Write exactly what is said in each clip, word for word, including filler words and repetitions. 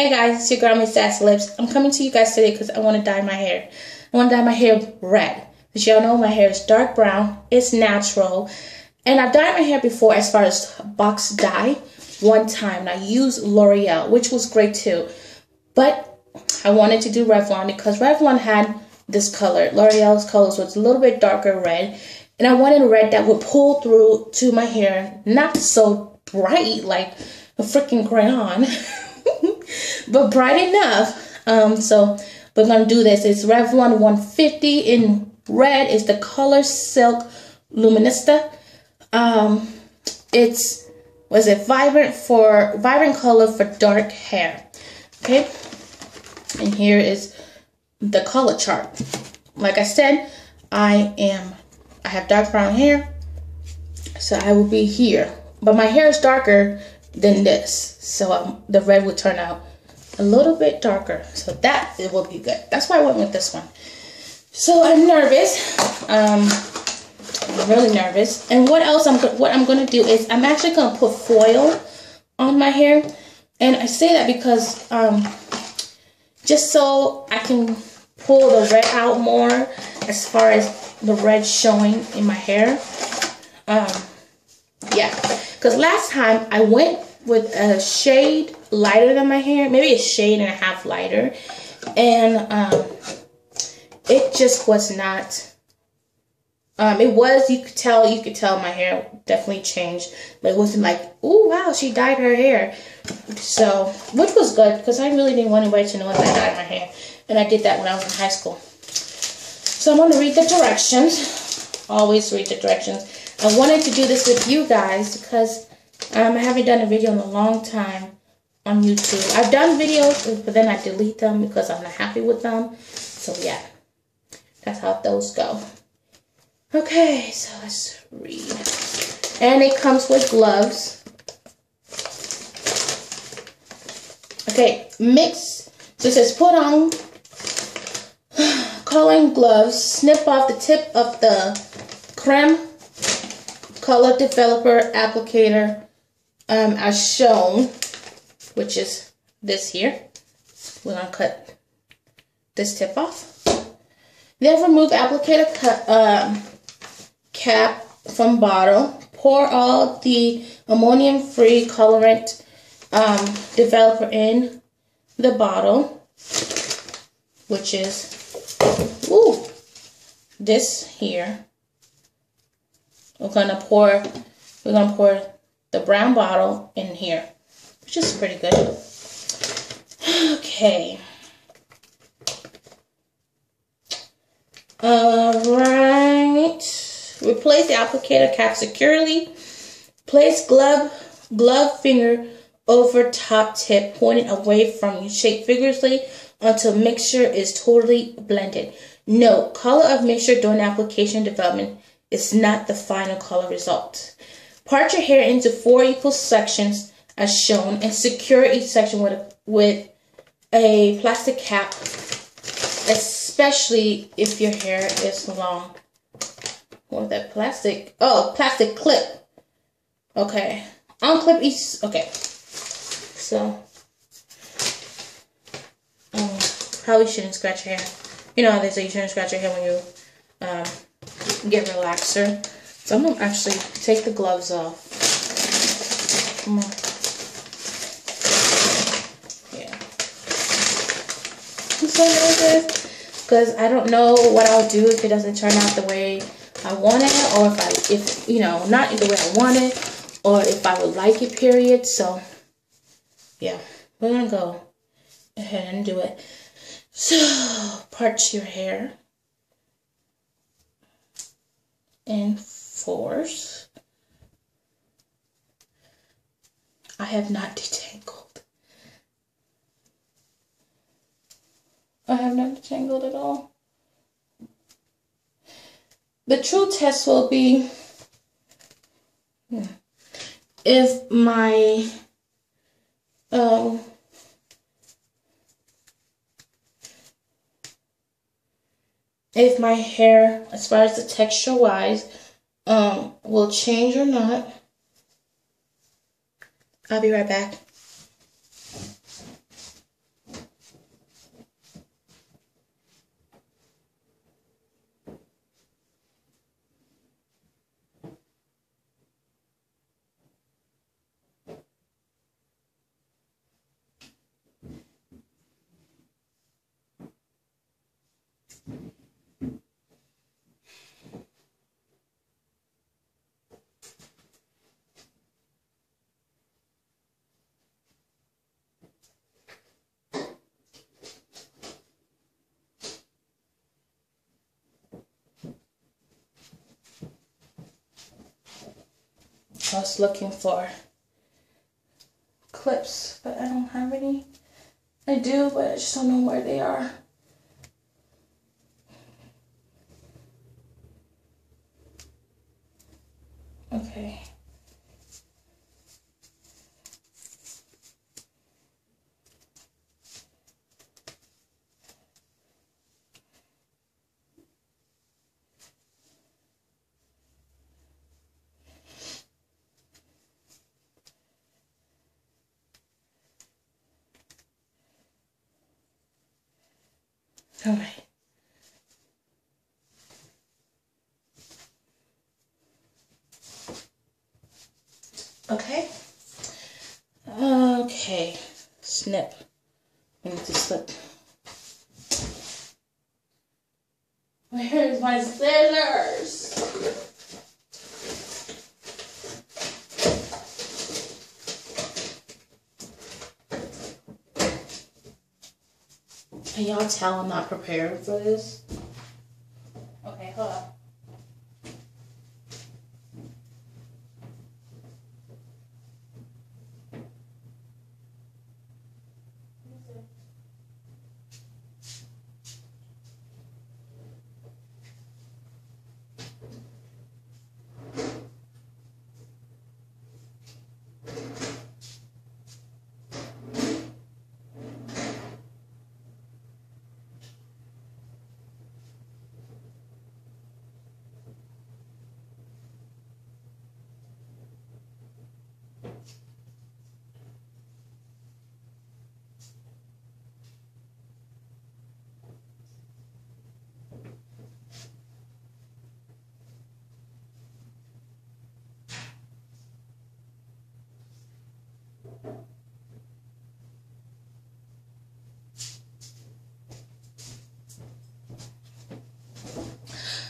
Hey guys, it's your girl Miss Sassy Lips. I'm coming to you guys today because I want to dye my hair. I want to dye my hair red. As y'all know, my hair is dark brown. It's natural. And I've dyed my hair before as far as box dye one time. And I used L'Oreal, which was great too. But I wanted to do Revlon because Revlon had this color. L'Oreal's colors was a little bit darker red. And I wanted a red that would pull through to my hair. Not so bright like a freaking crayon. But bright enough. Um, so we're going to do this. It's Revlon one fifty in red. It's the color Silk Luminista. Um, it's, was it vibrant for, vibrant color for dark hair. Okay. And here is the color chart. Like I said, I am, I have dark brown hair. So I will be here. But my hair is darker than this. So um, the red will turn out a little bit darker, so that it will be good. That's why I went with this one. So I'm nervous. Um, I'm really nervous. And what else I'm what I'm gonna do is I'm actually gonna put foil on my hair, and I say that because um, just so I can pull the red out more as far as the red showing in my hair. Um, yeah, because last time I went with a shade lighter than my hair, maybe a shade and a half lighter, and um, it just was not. Um, it was you could tell you could tell my hair definitely changed, but it wasn't like, oh wow, she dyed her hair. So which was good because I really didn't want anybody to know that I dyed my hair, and I did that when I was in high school. So I'm gonna read the directions. Always read the directions. I wanted to do this with you guys because Um, I haven't done a video in a long time on YouTube. I've done videos, but then I delete them because I'm not happy with them. So yeah, that's how those go. Okay, so let's read. And it comes with gloves. Okay, mix. So it says put on coloring gloves. Snip off the tip of the creme color developer applicator. Um, as shown, which is this here. We're going to cut this tip off. Then remove applicator cut, uh, cap from bottle. Pour all the ammonium-free colorant um, developer in the bottle, which is ooh, this here. We're going to pour, we're going to pour the brown bottle in here, which is pretty good. Okay. Alright. Replace the applicator cap securely. Place glove, glove finger over top tip, pointing away from you. Shake vigorously until mixture is totally blended. Note, color of mixture during application development is not the final color result. Part your hair into four equal sections as shown and secure each section with a, with a plastic cap, especially if your hair is long. Or that plastic, oh, plastic clip. Okay, unclip each, okay. So, um, probably shouldn't scratch your hair. You know how they say you shouldn't scratch your hair when you um, get relaxer. So I'm gonna actually take the gloves off. Come on. Yeah. I'm so nervous because I don't know what I'll do if it doesn't turn out the way I want it, or if I, if you know, not the way I want it, or if I would like it. Period. So yeah, we're gonna go ahead and do it. So part your hair in fours. I have not detangled. I have not detangled at all. The true test will be if my um if my hair, as far as the texture wise, um, will change or not. I'll be right back. I was looking for clips, but I don't have any. I do, but I just don't know where they are. Okay. All right. Okay. Okay. Snip. I need to slip. Where's my scissors? Can y'all tell I'm not prepared for this? Okay, hold on.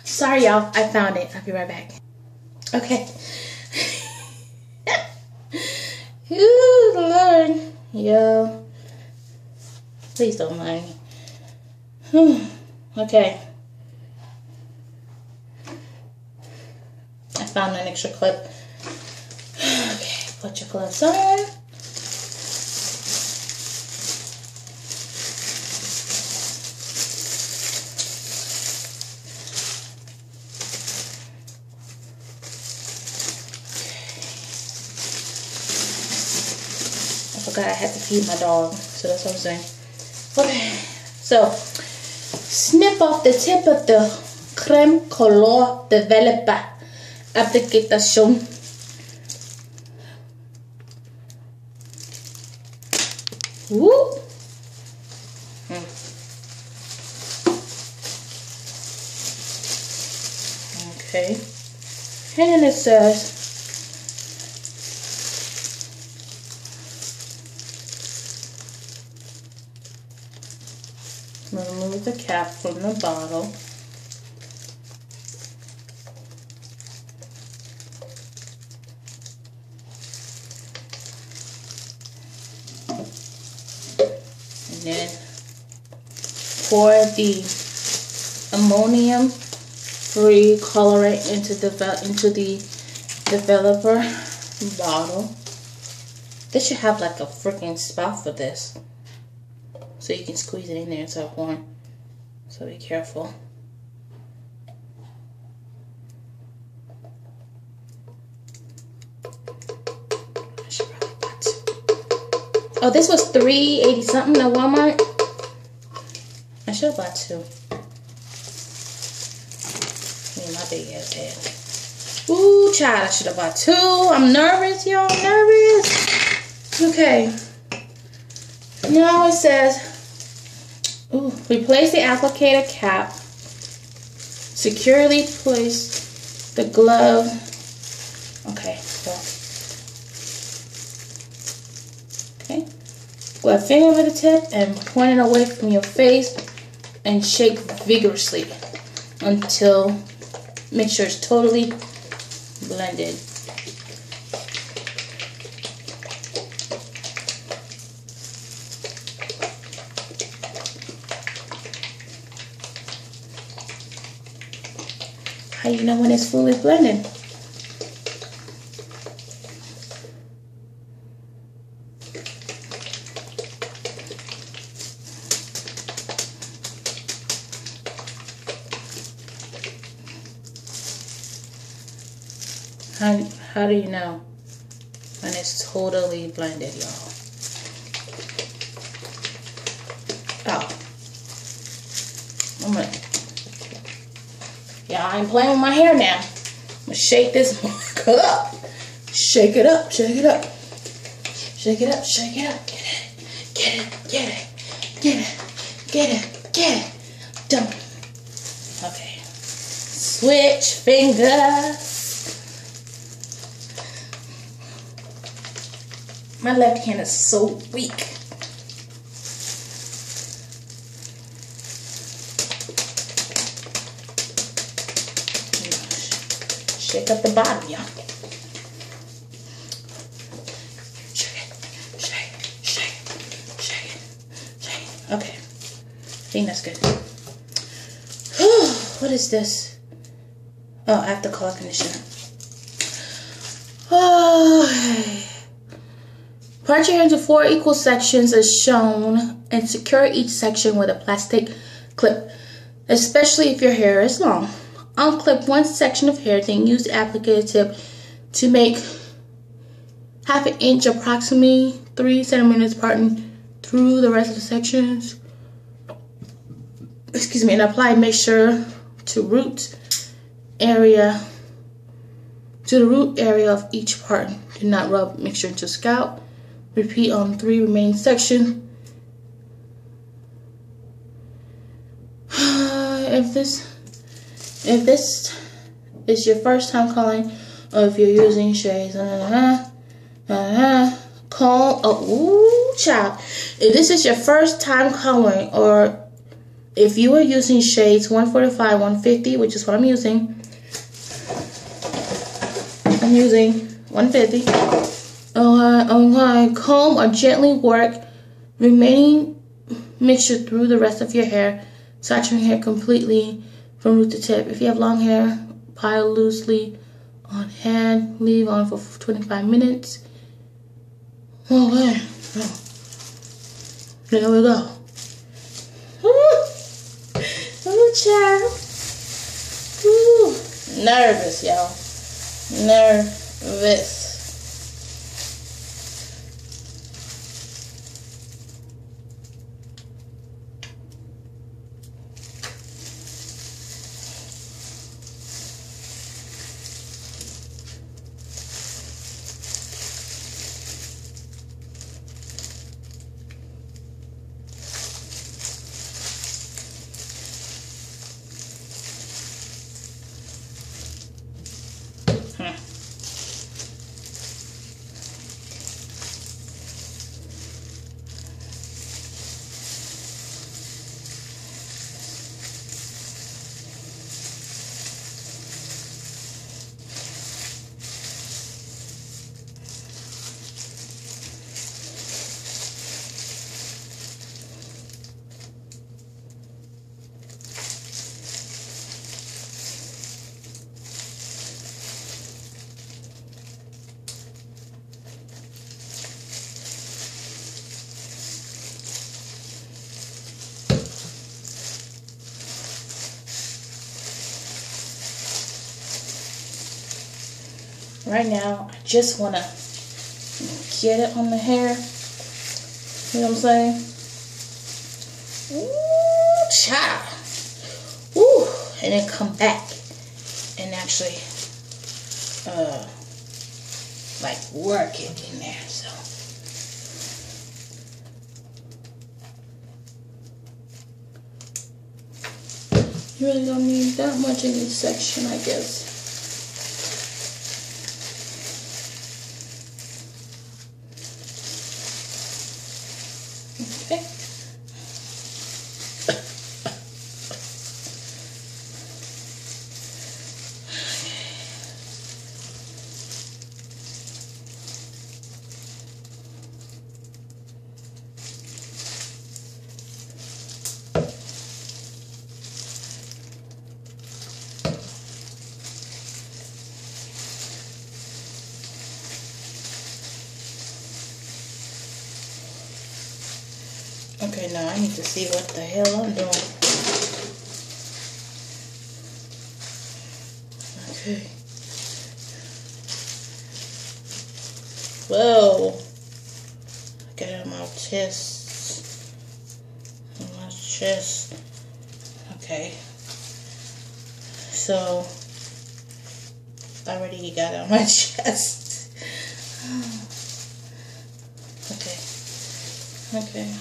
Sorry, y'all. I found it. I'll be right back. Okay. Ooh, Lord. Yo. Please don't mind me. Okay. I found an extra clip. Okay. Put your gloves on. I had to feed my dog, so that's what I'm saying. Okay, so snip off the tip of the creme color developer application. Woo! Hmm. Okay, and then it says. Remove the cap from the bottle. And then pour the ammonium free colorant into the into the developer bottle. This should have like a freaking spout for this. So you can squeeze it in there until it's warm. So be careful. I should probably buy two. Oh, this was three eighty something at Walmart. I should have bought two. Man, my big ass head. Ooh, child, I should have bought two. I'm nervous, y'all. I'm nervous. Okay. Now it says. Ooh, replace the applicator cap. Securely place the glove. Okay, so. Okay. Glove finger over the tip and point it away from your face and shake vigorously until mixture is totally blended. How do you know when it's fully blended? How, how do you know when it's totally blended, y'all? Oh. I'm gonna, y'all, I ain't playing with my hair now. I'm gonna shake this up. Shake it up, shake it up. Shake it up, shake it up. Get it, get it, get it, get it, get it, get it. Done. Okay. Switch fingers. My left hand is so weak. Shake up the bottom, y'all. Shake it, shake it, shake it, shake it, shake it. Okay, I think that's good. Whew, what is this? Oh, I have to call a conditioner. Oh. Part your hair into four equal sections as shown and secure each section with a plastic clip, especially if your hair is long. Unclip one section of hair, then use the applicator tip to make half an inch, approximately three centimeters parting through the rest of the sections. Excuse me, and apply mixture to root area to the root area of each part. Do not rub mixture into scalp. Repeat on three remaining sections. If this if this is your first time calling, or if you're using shades, uh-huh, uh-huh, comb, oh, ooh, child. If this is your first time coloring, or if you are using shades one forty-five, one fifty, which is what I'm using, I'm using one fifty. Uh, I'm going to comb or gently work remaining mixture through the rest of your hair, saturating hair completely from root to tip. If you have long hair, pile loosely on hand, leave on for twenty-five minutes. Okay, there we go. Ooh, child. Ooh. Nervous, y'all. Nervous. Right now, I just want to get it on the hair. You know what I'm saying? Ooh, cha! Ooh, and then come back and actually, uh, like work it in there. So. You really don't need that much in each section, I guess. Okay, now I need to see what the hell I'm doing. Okay. Whoa. I got it on my chest. On my chest. Okay. So, I already got it on my chest. Okay. Okay.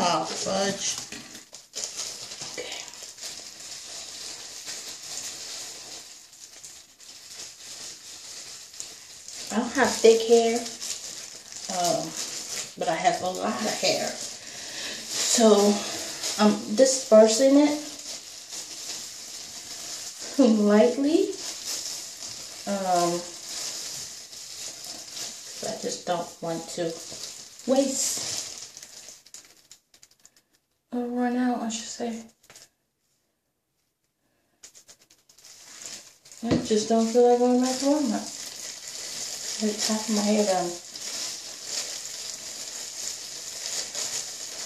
Oh, fudge. Okay. I don't have thick hair, um, but I have a lot of hair. So I'm dispersing it lightly. Um, I just don't want to waste. Run out, I should say. I just don't feel like going back to Walmart. I had half my hair down.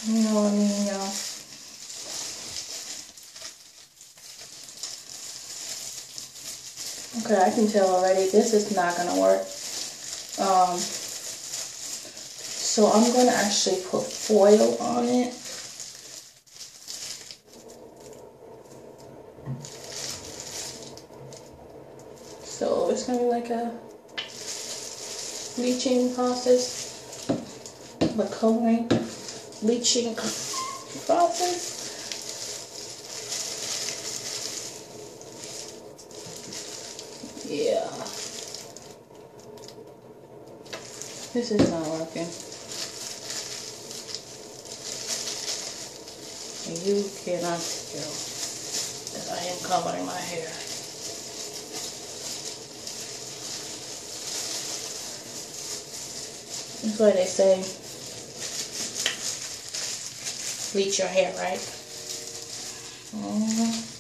You know what I mean, y'all. Okay, I can tell already this is not gonna work. Um, so I'm gonna actually put foil on it. So it's gonna be like a bleaching process, but coloring bleaching process. Yeah, this is not working. And you cannot tell that I am coloring my hair. That's why they say bleach your hair, right? Mm-hmm.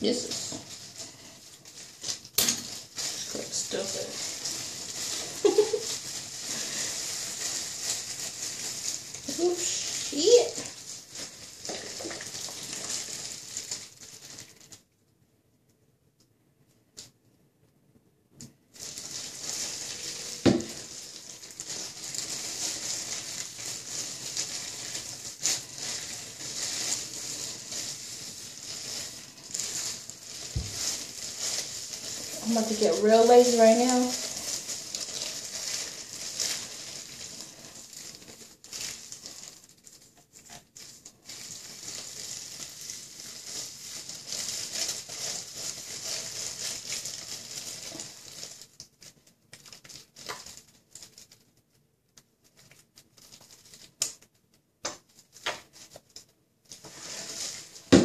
This is quick stuff. Oh shit. I'm about to get real lazy right now.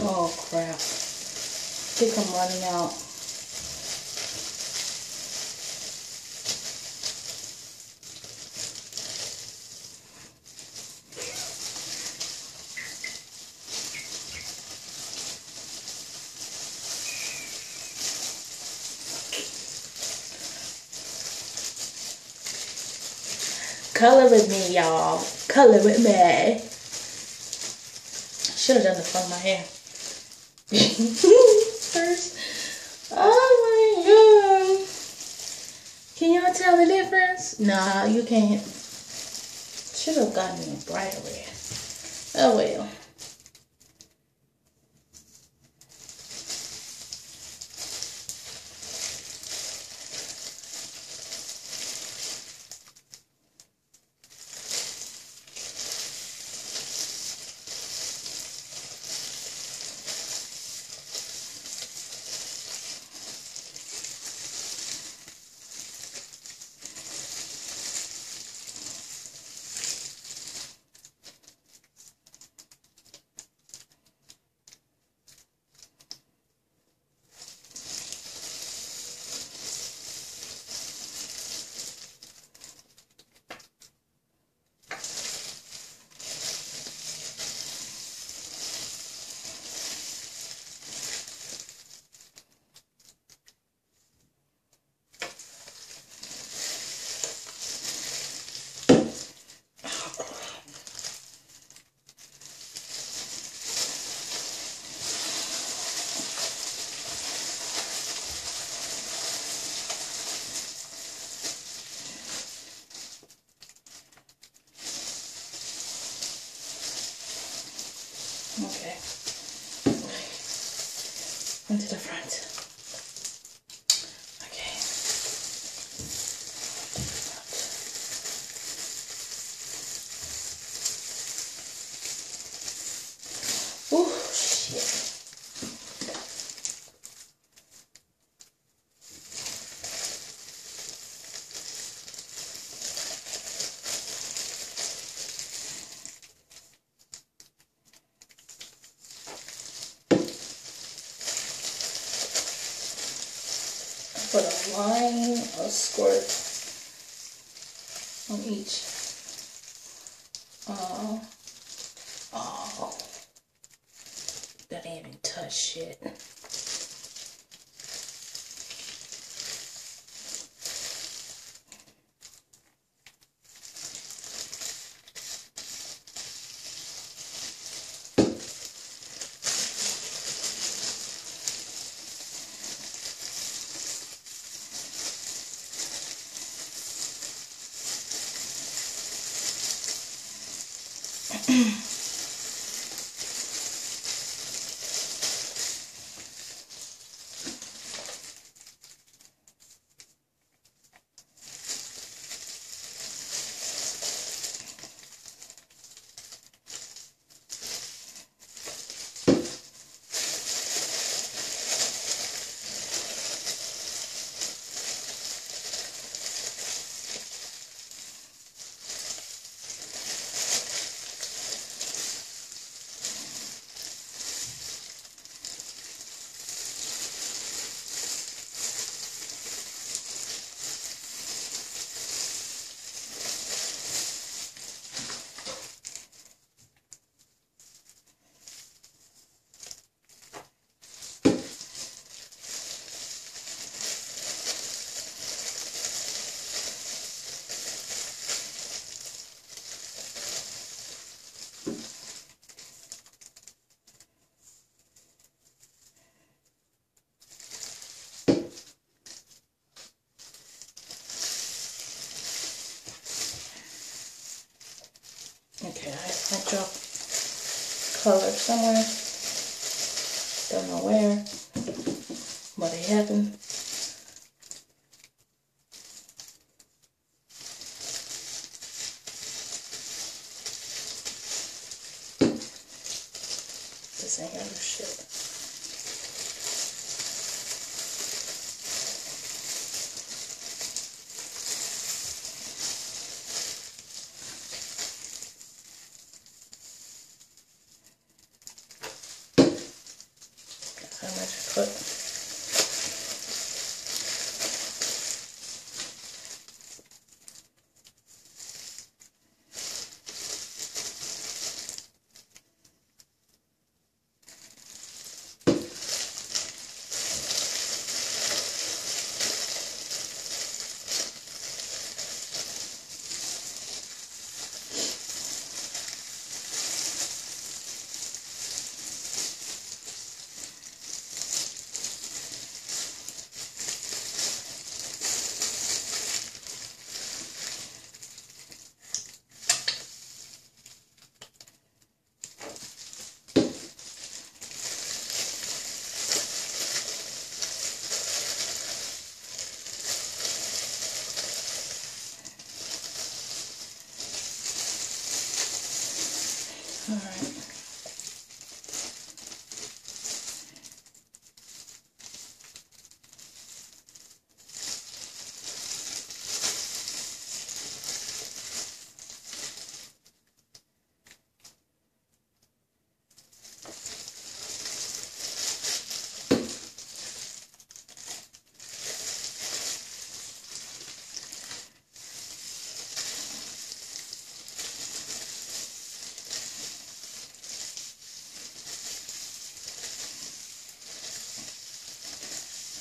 Oh crap. I think I'm running out. Color with me, y'all. Color with me. Should have done the front of my hair first. Oh my god. Can y'all tell the difference? Nah, you can't. Should have gotten a brighter red. Oh well. Okay, into the front. Okay. Oh shit. Put a line, a squirt on each. Oh, oh, that ain't even touch shit. Okay, I dropped color somewhere. Don't know where, but it happened. This ain't other shit.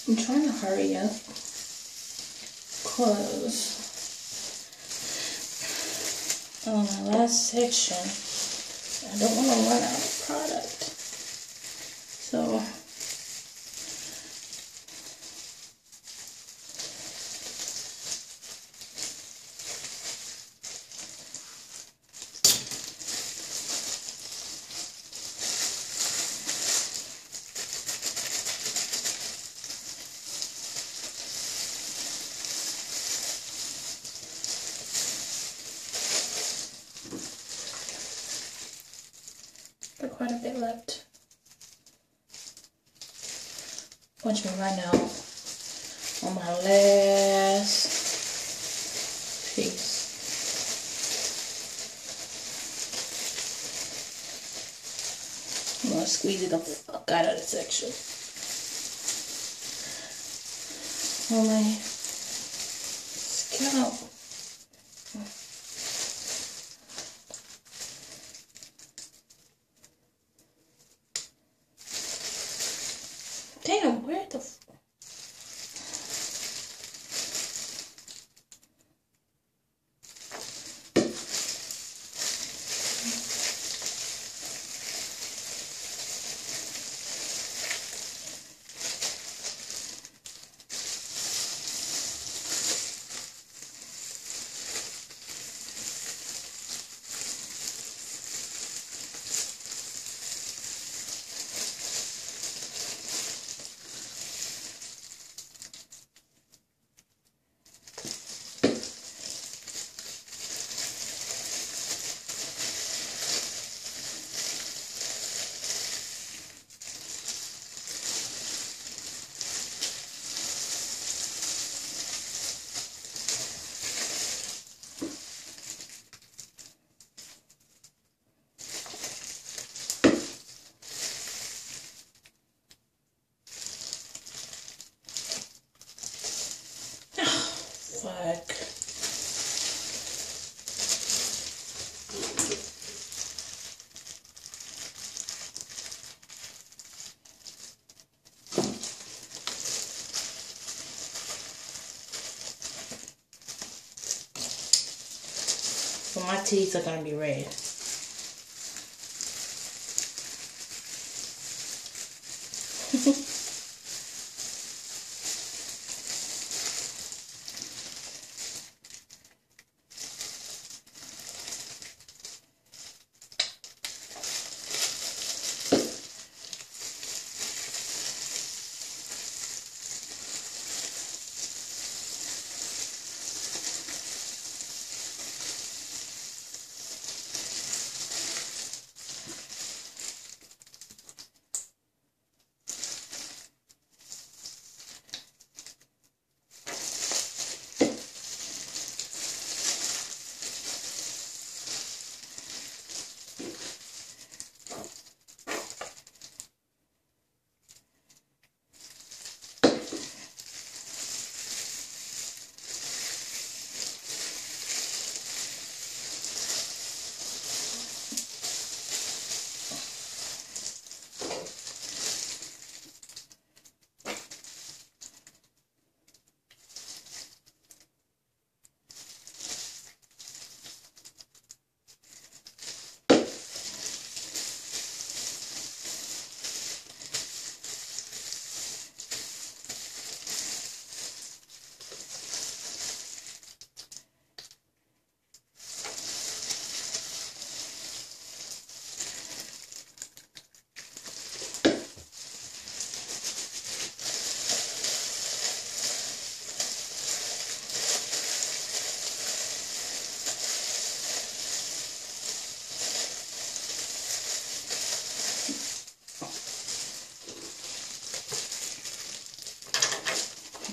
I'm trying to hurry up, cause on my last section, I don't want to run out of product, so quite a bit left. Watch me right now on my last piece. I'm gonna squeeze it the fuck out of the section. On my scalp. Well, my teeth are gonna be red.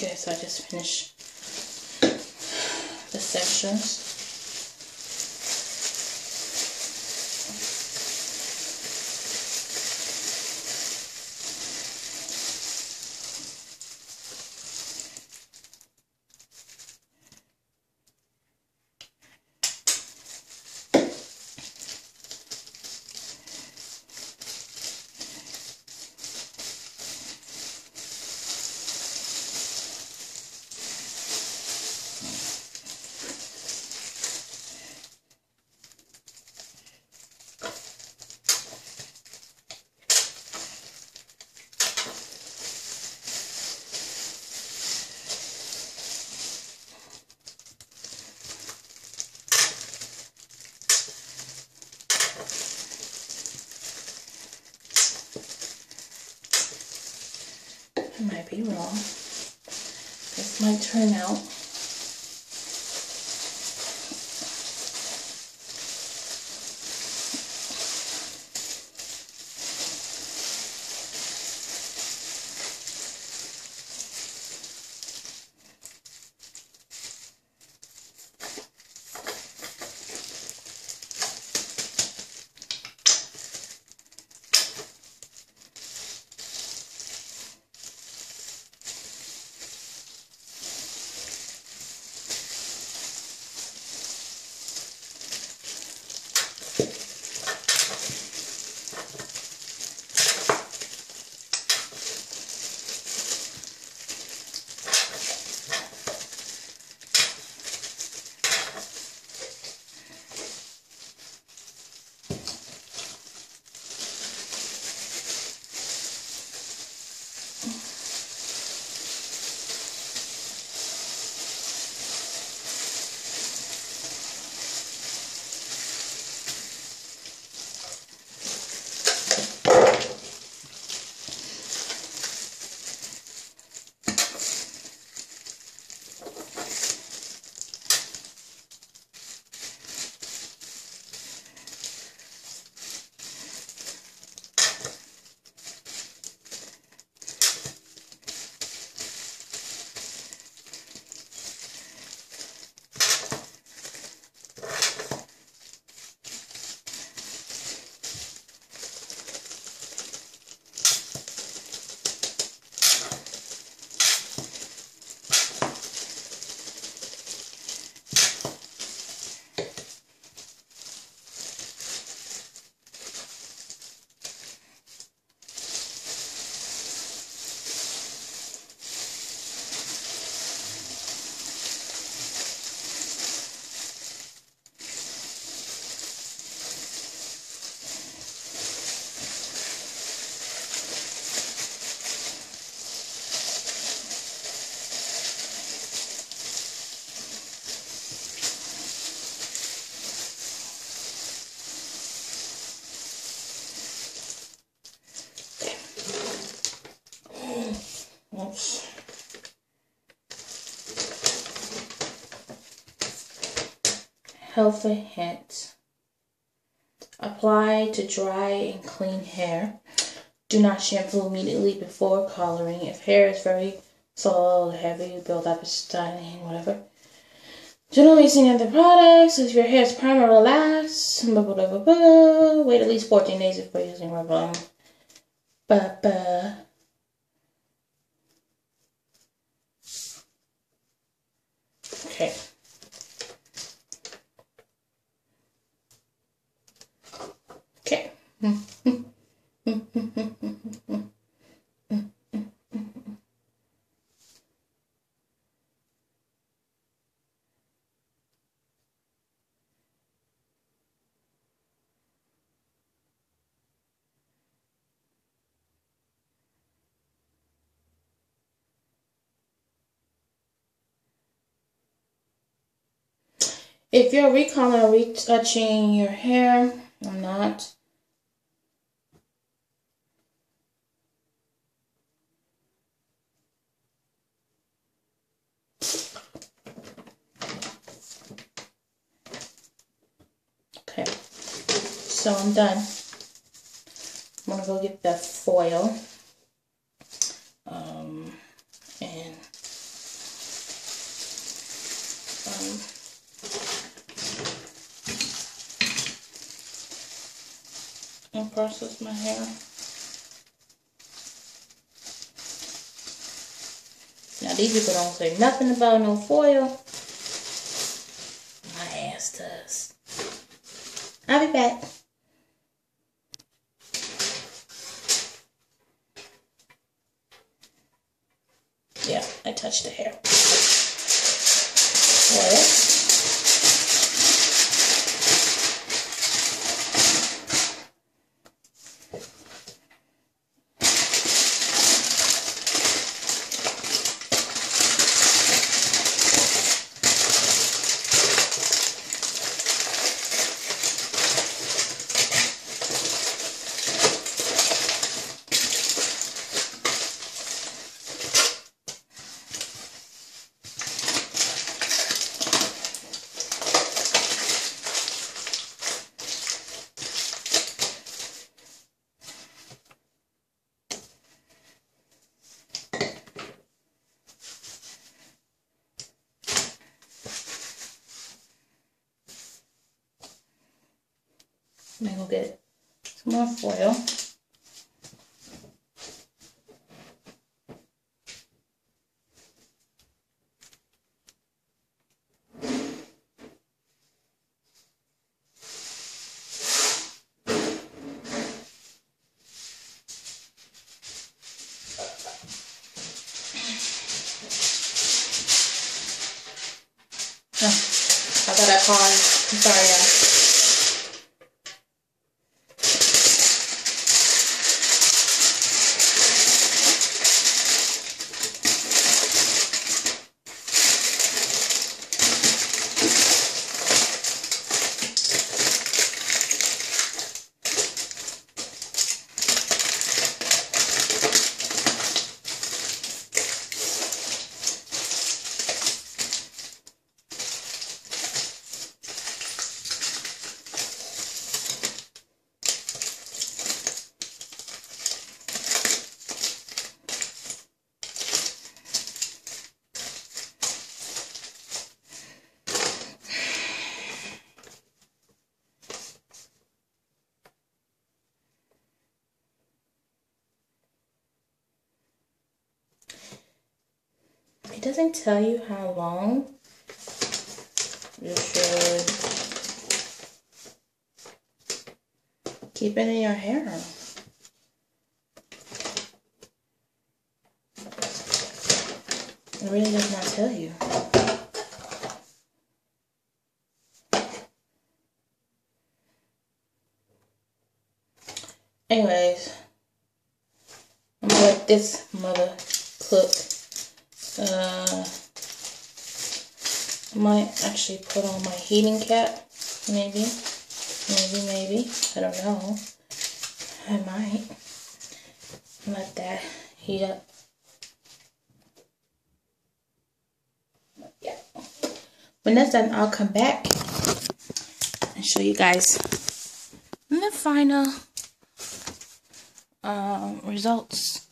Okay, so I just finished the sections. I might be wrong. This might turn out healthy hint. Apply to dry and clean hair. Do not shampoo immediately before coloring. If hair is very soiled, heavy, build up, it's dying, whatever. Do not use any other products. If your hair is primer, relax. Blah, blah, blah, blah. Wait at least fourteen days before using Revlon. Blah, blah. Okay. If you're recolor or retouching your hair, I'm not. Okay, so I'm done. I'm gonna go get the foil um, and and process my hair. Now these people don't say nothing about no foil. My ass does. I'll be back. Yeah, I touched the hair. Oil. I'm gonna go get some more foil. Oh, I thought I paused. I'm sorry, y'all. It doesn't tell you how long you should keep it in your hair. It really does not tell you. Anyways, I'm gonna let this mother cook. Uh, I might actually put on my heating cap, maybe, maybe, maybe, I don't know, I might let that heat up. Yeah. When that's done, I'll come back and show you guys the final um, results.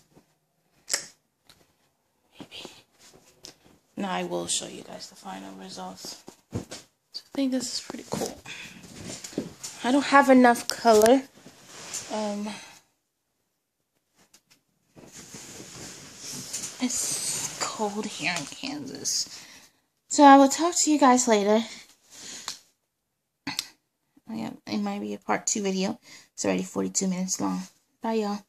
Now I will show you guys the final results. So I think this is pretty cool. I don't have enough color. Um, it's cold here in Kansas. So I will talk to you guys later. Oh yeah, it might be a part two video. It's already forty-two minutes long. Bye y'all.